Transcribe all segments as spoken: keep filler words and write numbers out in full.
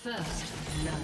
First blood.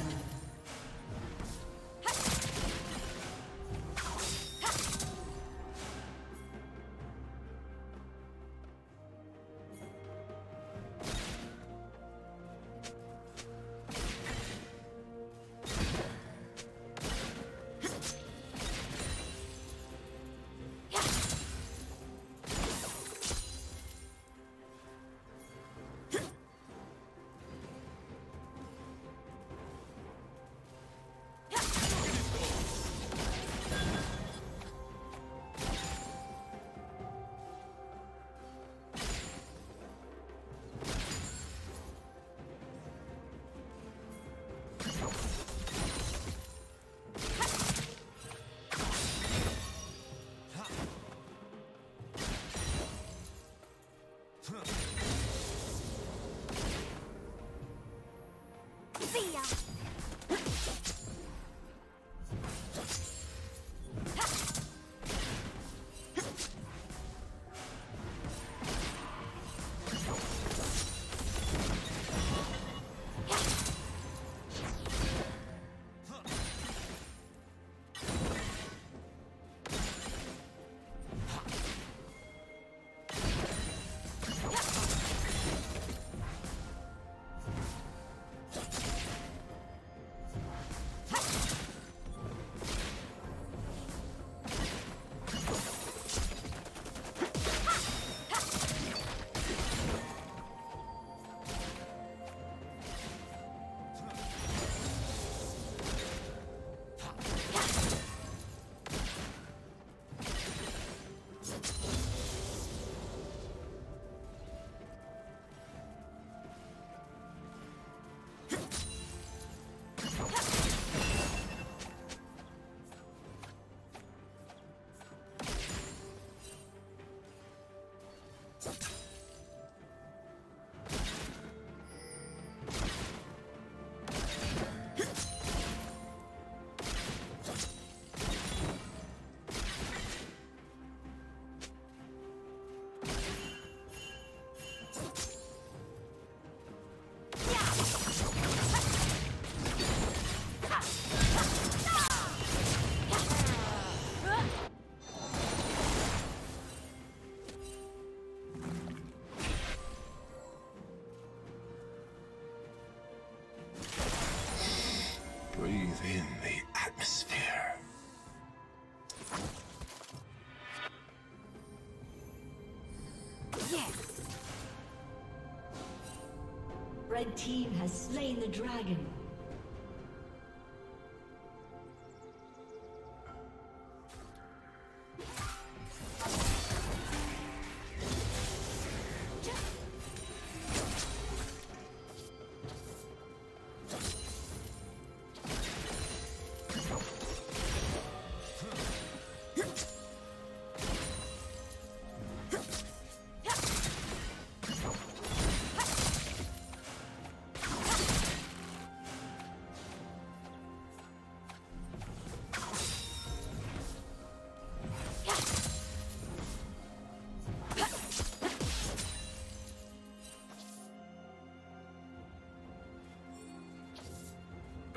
Red team has slain the dragon.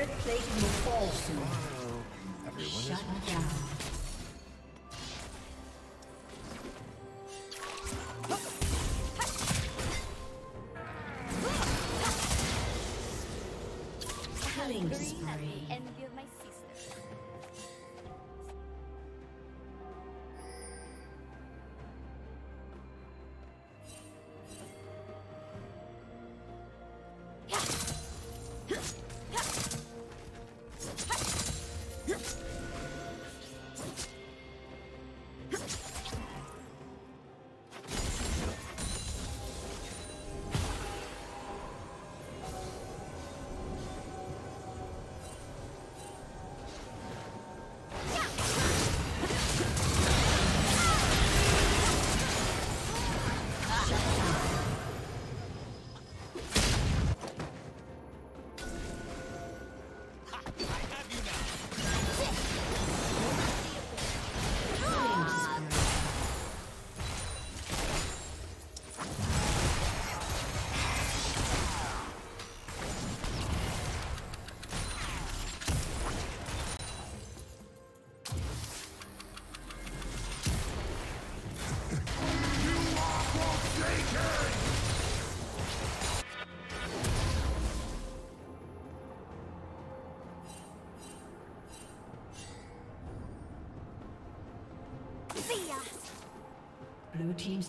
Turret plate will fall soon. Everyone Shut is down. down. Blue team's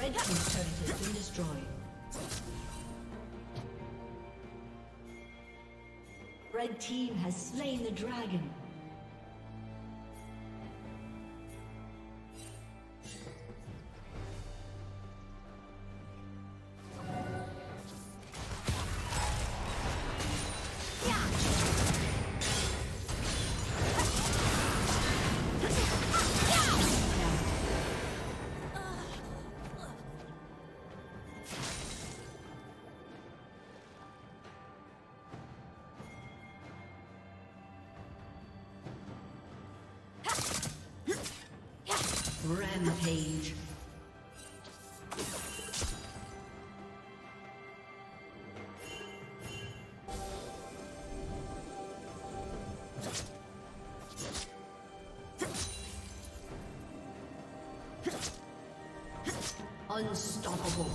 Red team's turret has been destroyed. Red team has slain the dragon. Rampage. Unstoppable.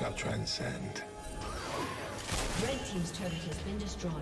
shall transcend. Red team's turret has been destroyed.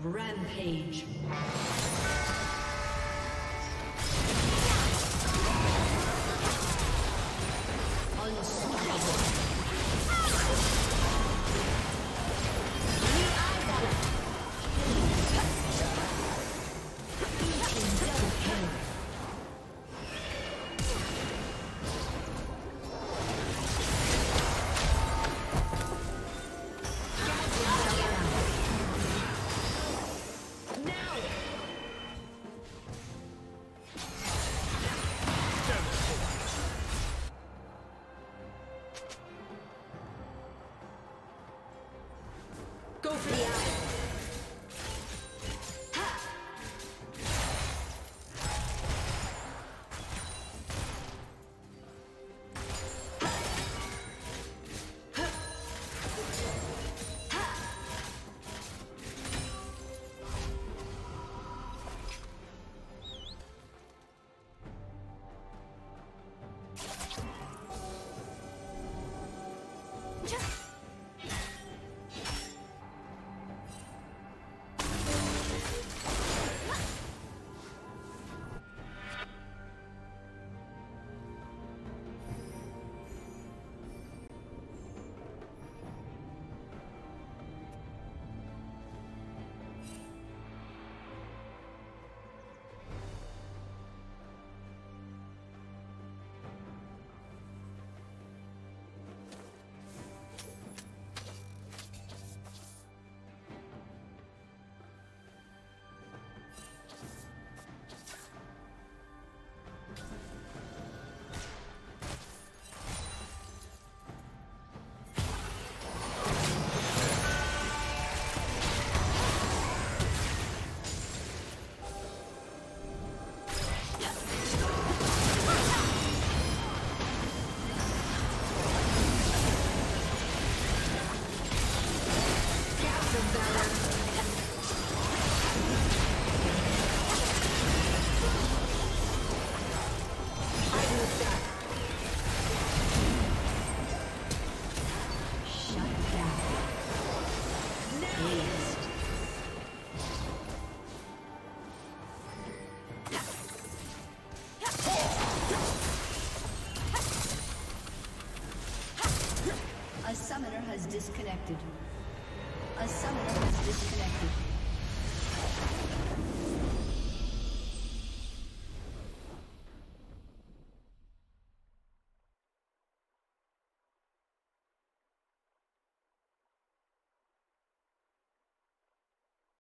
Rampage. summoner has disconnected. A summoner has disconnected.